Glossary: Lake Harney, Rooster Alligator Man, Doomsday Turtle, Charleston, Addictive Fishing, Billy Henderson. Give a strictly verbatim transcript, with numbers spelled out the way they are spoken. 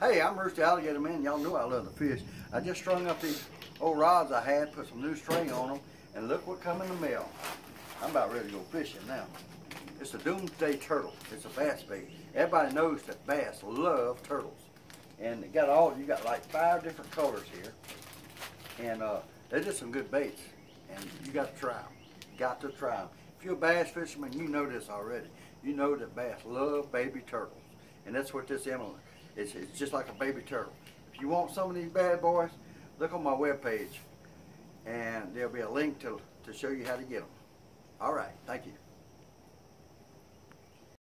Hey, I'm Rooster Alligator Man. Y'all know I love the fish. I just strung up these old rods I had, put some new string on them, and look what come in the mail. I'm about ready to go fishing now. It's a Doomsday Turtle. It's a bass bait. Everybody knows that bass love turtles. And it got all, you got like five different colors here. And uh, they're just some good baits. And you got to try them. Got to try them. If you're a bass fisherman, you know this already. You know that bass love baby turtles. And that's what this emulates. It's, it's just like a baby turtle. If you want some of these bad boys, look on my webpage. And there'll be a link to, to show you how to get them. All right. Thank you.